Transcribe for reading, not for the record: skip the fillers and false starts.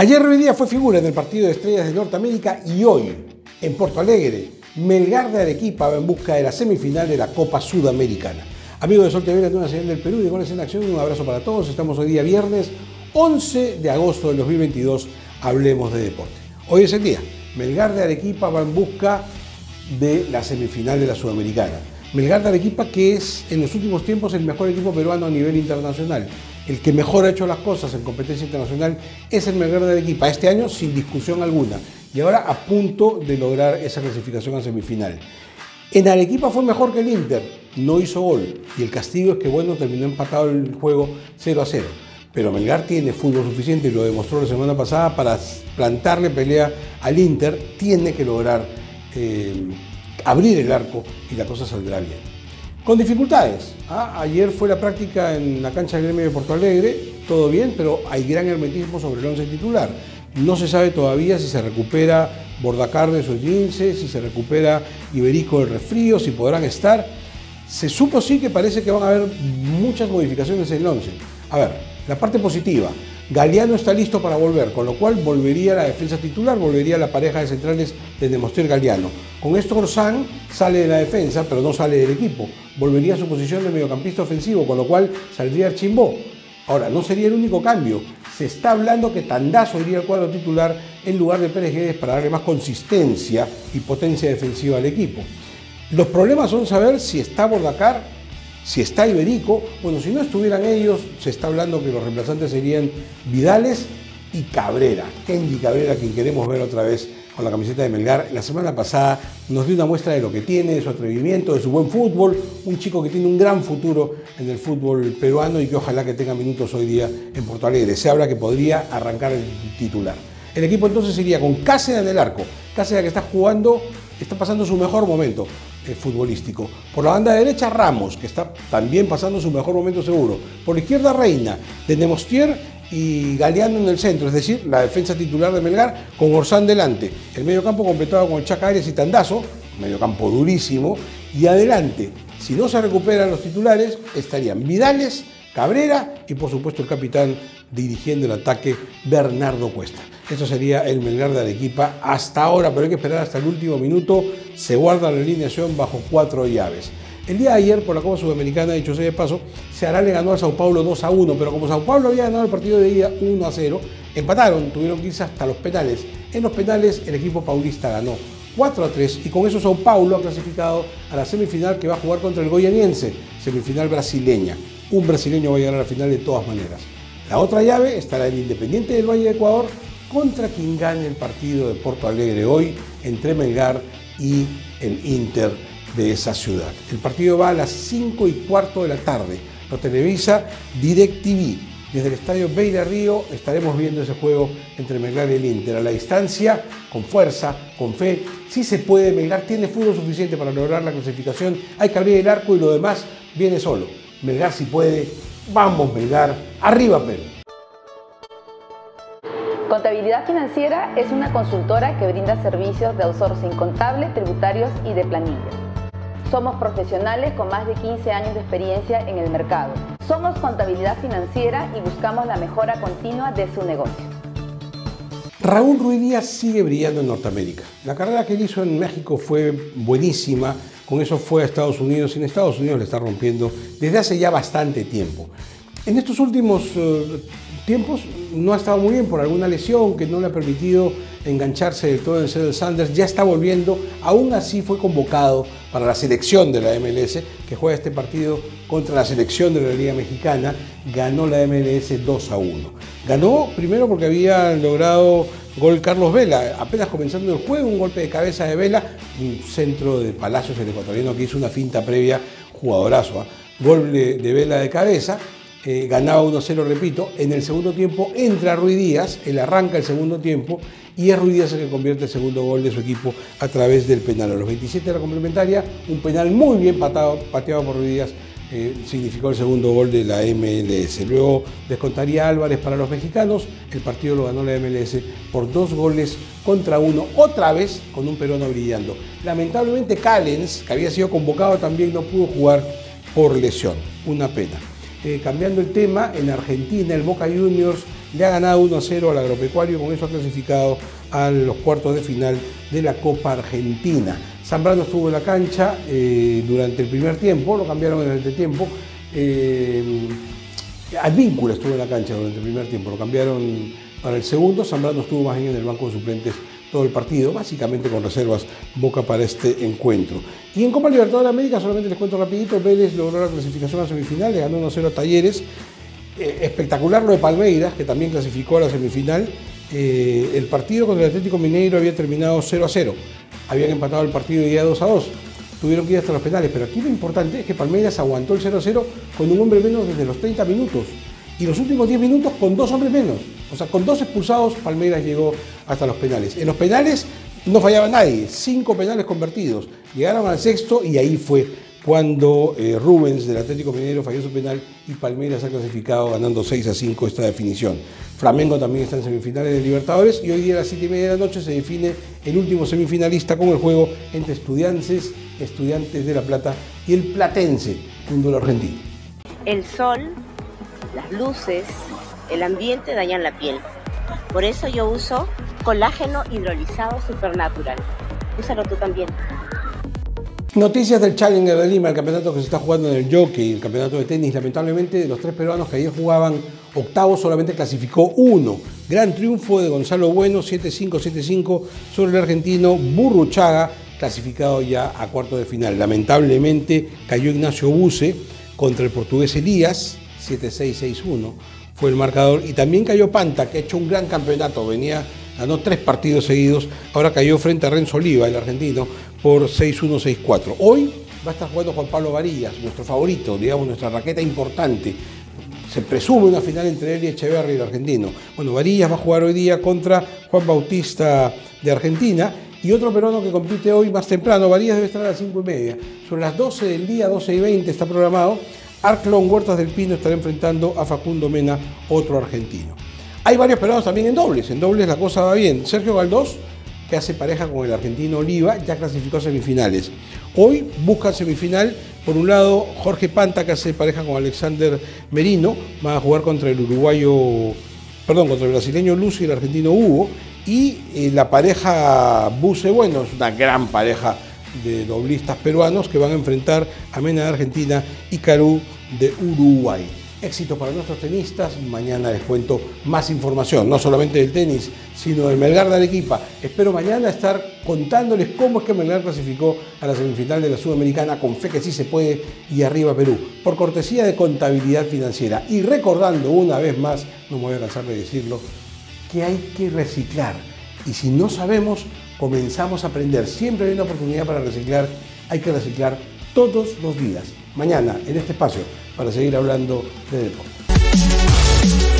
Ayer Ruidíaz fue figura en el partido de Estrellas de Norteamérica y hoy, en Porto Alegre, Melgar de Arequipa va en busca de la semifinal de la Copa Sudamericana. Amigos de Sol TV, la nueva señal del Perú y de Goles en Acción, un abrazo para todos. Estamos hoy día viernes 11 de agosto del 2022. Hablemos de deporte. Hoy es el día. Melgar de Arequipa va en busca de la semifinal de la Sudamericana. Melgar de Arequipa, que es en los últimos tiempos el mejor equipo peruano a nivel internacional. El que mejor ha hecho las cosas en competencia internacional es el Melgar de Arequipa, este año sin discusión alguna. Y ahora a punto de lograr esa clasificación a semifinal. En Arequipa fue mejor que el Inter, no hizo gol. Y el castigo es que, bueno, terminó empatado el juego 0-0. Pero Melgar tiene fútbol suficiente y lo demostró la semana pasada para plantarle pelea al Inter. Tiene que lograr abrir el arco y la cosa saldrá bien. Con dificultades. Ayer fue la práctica en la cancha del Gremio de Porto Alegre, todo bien, pero hay gran hermetismo sobre el once titular. No se sabe todavía si se recupera Bordacardes o Ginces, si se recupera Iberico del Refrío, si podrán estar. Se supo sí que parece que van a haber muchas modificaciones en el once. A ver, la parte positiva. Galeano está listo para volver, con lo cual volvería a la defensa titular, volvería a la pareja de centrales de Demostier Galeano. Con esto Orsán sale de la defensa, pero no sale del equipo. Volvería a su posición de mediocampista ofensivo, con lo cual saldría el Chimbo. Ahora, no sería el único cambio. Se está hablando que Tandazo iría al cuadro titular en lugar de Pérez Guedes para darle más consistencia y potencia defensiva al equipo. Los problemas son saber si está Bordacar, si está Iberico. Bueno, si no estuvieran ellos, se está hablando que los reemplazantes serían Vidales y Cabrera. Kendy Cabrera, quien queremos ver otra vez con la camiseta de Melgar. La semana pasada nos dio una muestra de lo que tiene, de su atrevimiento, de su buen fútbol. Un chico que tiene un gran futuro en el fútbol peruano y que ojalá que tenga minutos hoy día en Porto Alegre. Se habla que podría arrancar el titular. El equipo entonces iría con Cáseda en el arco. Cáseda que está jugando, está pasando su mejor momento futbolístico. Por la banda derecha, Ramos, que está también pasando su mejor momento seguro. Por la izquierda, Reina, Tenemostier y Galeano en el centro, es decir, la defensa titular de Melgar con Orsán delante. El mediocampo completado con Chacares y Tandazo, mediocampo durísimo. Y adelante, si no se recuperan los titulares, estarían Vidales, Cabrera y por supuesto el capitán dirigiendo el ataque, Bernardo Cuesta. Esto sería el Melgar de Arequipa hasta ahora, pero hay que esperar hasta el último minuto. Se guarda la alineación bajo 4 llaves. El día de ayer, por la Copa Sudamericana, dicho sea de paso, Seara le ganó a Sao Paulo 2-1, pero como Sao Paulo había ganado el partido de ida 1-0, empataron, tuvieron que irse hasta los penales. En los penales el equipo paulista ganó 4-3 y con eso Sao Paulo ha clasificado a la semifinal que va a jugar contra el goianiense, semifinal brasileña. Un brasileño va a llegar a la final de todas maneras. La otra llave estará el Independiente del Valle de Ecuador contra quien gane el partido de Porto Alegre hoy entre Melgar y el Inter de esa ciudad. El partido va a las 5:15 de la tarde. Lo televisa DirecTV. Desde el estadio Beira Río estaremos viendo ese juego entre Melgar y el Inter. A la distancia, con fuerza, con fe. Sí se puede, Melgar tiene fútbol suficiente para lograr la clasificación. Hay que abrir el arco y lo demás viene solo. Melgar sí puede. Vamos Melgar. Arriba Perú. Contabilidad Financiera es una consultora que brinda servicios de outsourcing contable, tributarios y de planillas. Somos profesionales con más de 15 años de experiencia en el mercado. Somos Contabilidad Financiera y buscamos la mejora continua de su negocio. Raúl Ruidíaz sigue brillando en Norteamérica. La carrera que él hizo en México fue buenísima. Con eso fue a Estados Unidos. En Estados Unidos le está rompiendo desde hace ya bastante tiempo. En estos últimos tiempos no ha estado muy bien por alguna lesión que no le ha permitido engancharse del todo en Seattle Sounders. Ya está volviendo, aún así fue convocado para la selección de la MLS que juega este partido contra la selección de la Liga Mexicana. Ganó la MLS 2-1. Ganó primero porque había logrado gol Carlos Vela, apenas comenzando el juego, un golpe de cabeza de Vela, un centro de Palacios, el ecuatoriano que hizo una finta previa, jugadorazo, gol de Vela de cabeza. Ganaba 1-0, repito. En el segundo tiempo entra Ruidíaz, él arranca el segundo tiempo y es Ruidíaz el que convierte el segundo gol de su equipo a través del penal. A los 27 de la complementaria, un penal muy bien pateado por Ruidíaz, significó el segundo gol de la MLS. Luego descontaría Álvarez para los mexicanos. El partido lo ganó la MLS por 2-1, otra vez con un peruano brillando. Lamentablemente Callens, que había sido convocado también, no pudo jugar por lesión. Una pena. Cambiando el tema, en Argentina el Boca Juniors le ha ganado 1-0 al Agropecuario, con eso ha clasificado a los cuartos de final de la Copa Argentina. Zambrano estuvo en la cancha durante el primer tiempo, lo cambiaron en el entretiempo. Advíncula estuvo en la cancha durante el primer tiempo, lo cambiaron para el segundo. Zambrano estuvo más bien en el banco de suplentes todo el partido, básicamente con reservas Boca para este encuentro. Y en Copa Libertadores de América, solamente les cuento rapidito, Vélez logró la clasificación a semifinal, le ganó 1-0 a Talleres. Espectacular lo de Palmeiras, que también clasificó a la semifinal. El partido contra el Atlético Mineiro había terminado 0-0, habían empatado el partido de día 2-2, tuvieron que ir hasta los penales, pero aquí lo importante es que Palmeiras aguantó el 0-0 con un hombre menos desde los 30 minutos y los últimos 10 minutos con 2 hombres menos, o sea, con 2 expulsados Palmeiras llegó hasta los penales. En los penales no fallaba nadie, 5 penales convertidos, llegaron al sexto y ahí fue cuando Rubens del Atlético Mineiro falló su penal y Palmeiras ha clasificado ganando 6-5 esta definición. Flamengo también está en semifinales de Libertadores y hoy día a las 7:30 de la noche se define el último semifinalista con el juego entre Estudiantes de La Plata y el Platense, un duelo argentino. El sol, las luces, el ambiente dañan la piel. Por eso yo uso colágeno hidrolizado Supernatural. Úsalo tú también. Noticias del Challenger de Lima, el campeonato que se está jugando en el Jockey, el campeonato de tenis. Lamentablemente, de los 3 peruanos que ayer jugaban octavos, solamente clasificó 1. Gran triunfo de Gonzalo Bueno, 7-5-7-5 sobre el argentino Burruchaga, clasificado ya a cuartos de final. Lamentablemente, cayó Ignacio Buse contra el portugués Elías, 7-6-6-1 fue el marcador. Y también cayó Panta, que ha hecho un gran campeonato, ganó 3 partidos seguidos, ahora cayó frente a Renzo Oliva, el argentino, por 6-1-6-4. Hoy va a estar jugando Juan Pablo Varillas, nuestro favorito, digamos, nuestra raqueta importante. Se presume una final entre él y Echeverri, el argentino. Bueno, Varillas va a jugar hoy día contra Juan Bautista de Argentina y otro peruano que compite hoy más temprano. Varillas debe estar a las 5:30. Sobre las 12 del día, 12:20 está programado, Arclon Huertas del Pino estará enfrentando a Facundo Mena, otro argentino. Hay varios peruanos también en dobles la cosa va bien. Sergio Galdós, que hace pareja con el argentino Oliva, ya clasificó a semifinales. Hoy busca semifinal, por un lado Jorge Panta, que hace pareja con Alexander Merino, va a jugar contra el brasileño Luz y el argentino Hugo, y la pareja Buse, bueno, es una gran pareja de doblistas peruanos que van a enfrentar a Mena de Argentina y Caru de Uruguay. Éxito para nuestros tenistas, mañana les cuento más información, no solamente del tenis, sino del Melgar de Arequipa. Espero mañana estar contándoles cómo es que Melgar clasificó a la semifinal de la Sudamericana, con fe que sí se puede, y arriba Perú, por cortesía de Contabilidad Financiera. Y recordando una vez más, no me voy a cansar de decirlo, que hay que reciclar. Y si no sabemos, comenzamos a aprender. Siempre hay una oportunidad para reciclar, hay que reciclar todos los días. Mañana, en este espacio, para seguir hablando de deporte.